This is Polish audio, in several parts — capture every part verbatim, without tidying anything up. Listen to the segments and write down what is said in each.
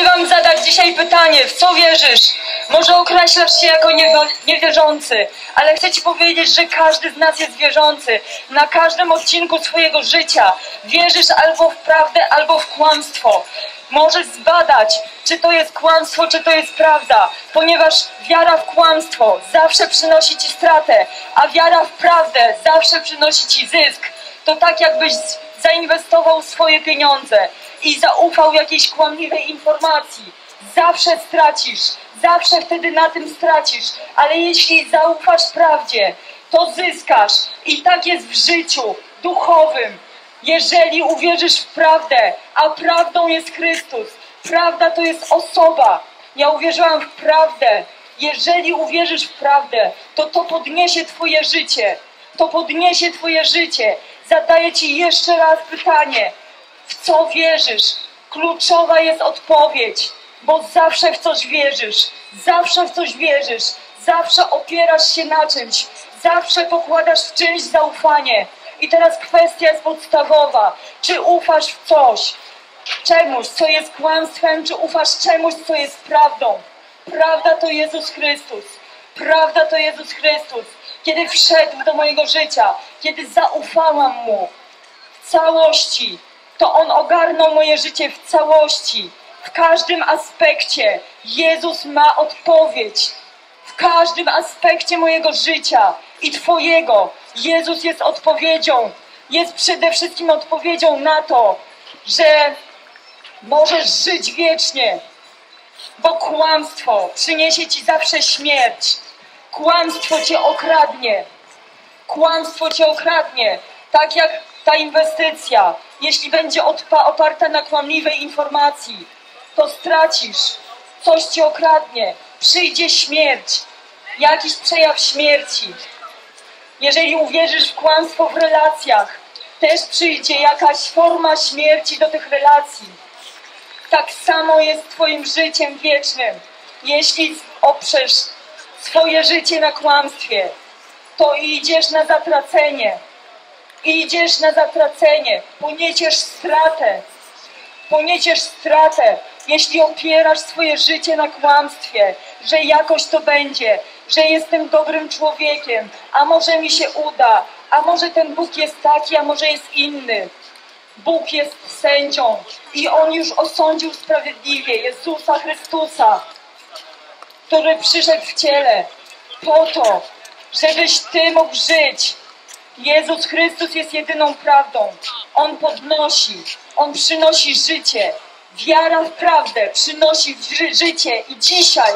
Chcę wam zadać dzisiaj pytanie, w co wierzysz? Może określasz się jako niewierzący, ale chcę ci powiedzieć, że każdy z nas jest wierzący. Na każdym odcinku swojego życia wierzysz albo w prawdę, albo w kłamstwo. Możesz zbadać, czy to jest kłamstwo, czy to jest prawda, ponieważ wiara w kłamstwo zawsze przynosi ci stratę, a wiara w prawdę zawsze przynosi ci zysk. To tak, jakbyś zainwestował swoje pieniądze i zaufał jakiejś kłamliwej informacji. Zawsze stracisz, zawsze wtedy na tym stracisz, ale jeśli zaufasz prawdzie, to zyskasz. I tak jest w życiu duchowym. Jeżeli uwierzysz w prawdę, a prawdą jest Chrystus, prawda to jest osoba. Ja uwierzyłam w prawdę. Jeżeli uwierzysz w prawdę, to to podniesie twoje życie. To podniesie twoje życie. Zadaję ci jeszcze raz pytanie. W co wierzysz? Kluczowa jest odpowiedź, bo zawsze w coś wierzysz. Zawsze w coś wierzysz. Zawsze opierasz się na czymś. Zawsze pokładasz w czymś zaufanie. I teraz kwestia jest podstawowa. Czy ufasz w coś, czemuś, co jest kłamstwem, czy ufasz czemuś, co jest prawdą? Prawda to Jezus Chrystus. Prawda to Jezus Chrystus. Kiedy wszedł do mojego życia, kiedy zaufałam Mu w całości, to On ogarnął moje życie w całości. W każdym aspekcie Jezus ma odpowiedź. W każdym aspekcie mojego życia i twojego Jezus jest odpowiedzią. Jest przede wszystkim odpowiedzią na to, że możesz żyć wiecznie, bo kłamstwo przyniesie ci zawsze śmierć. Kłamstwo cię okradnie. Kłamstwo cię okradnie. Tak jak ta inwestycja, jeśli będzie oparta na kłamliwej informacji, to stracisz. Coś cię okradnie. Przyjdzie śmierć. Jakiś przejaw śmierci. Jeżeli uwierzysz w kłamstwo w relacjach, też przyjdzie jakaś forma śmierci do tych relacji. Tak samo jest twoim życiem wiecznym. Jeśli oprzesz swoje życie na kłamstwie, to idziesz na zatracenie. Idziesz na zatracenie. Poniesiesz stratę. Poniesiesz stratę, jeśli opierasz swoje życie na kłamstwie, że jakoś to będzie, że jestem dobrym człowiekiem, a może mi się uda, a może ten Bóg jest taki, a może jest inny. Bóg jest sędzią i On już osądził sprawiedliwie Jezusa Chrystusa, który przyszedł w ciele po to, żebyś ty mógł żyć. Jezus Chrystus jest jedyną prawdą. On podnosi, On przynosi życie. Wiara w prawdę przynosi życie i dzisiaj,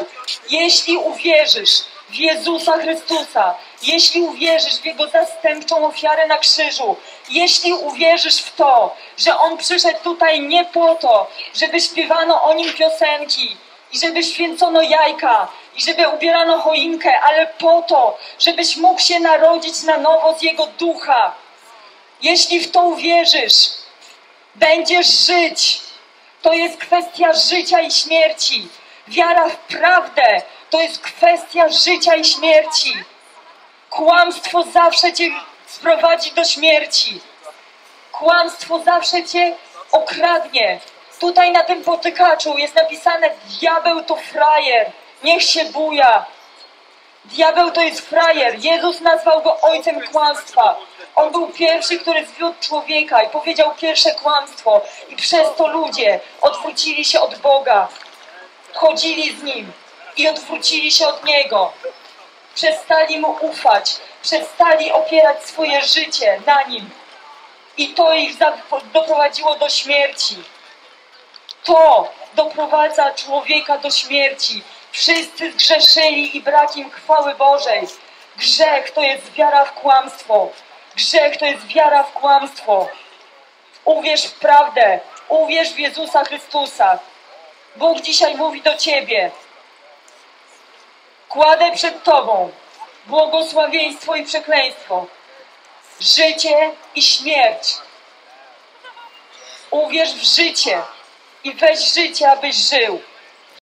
jeśli uwierzysz w Jezusa Chrystusa, jeśli uwierzysz w Jego zastępczą ofiarę na krzyżu, jeśli uwierzysz w to, że On przyszedł tutaj nie po to, żeby śpiewano o Nim piosenki i żeby święcono jajka i żeby ubierano choinkę, ale po to, żebyś mógł się narodzić na nowo z Jego ducha. Jeśli w to uwierzysz, będziesz żyć. To jest kwestia życia i śmierci. Wiara w prawdę to jest kwestia życia i śmierci. Kłamstwo zawsze cię sprowadzi do śmierci. Kłamstwo zawsze cię okradnie. Tutaj na tym potykaczu jest napisane: diabeł to frajer, niech się buja. Diabeł to jest frajer. Jezus nazwał go ojcem kłamstwa. On był pierwszy, który zwiódł człowieka i powiedział pierwsze kłamstwo. I przez to ludzie odwrócili się od Boga. Chodzili z Nim i odwrócili się od Niego. Przestali Mu ufać. Przestali opierać swoje życie na Nim. I to ich doprowadziło do śmierci. To doprowadza człowieka do śmierci. Wszyscy zgrzeszyli i brak im chwały Bożej. Grzech to jest wiara w kłamstwo. Grzech to jest wiara w kłamstwo. Uwierz w prawdę. Uwierz w Jezusa Chrystusa. Bóg dzisiaj mówi do ciebie. Kładę przed tobą błogosławieństwo i przekleństwo. Życie i śmierć. Uwierz w życie i weź życie, abyś żył.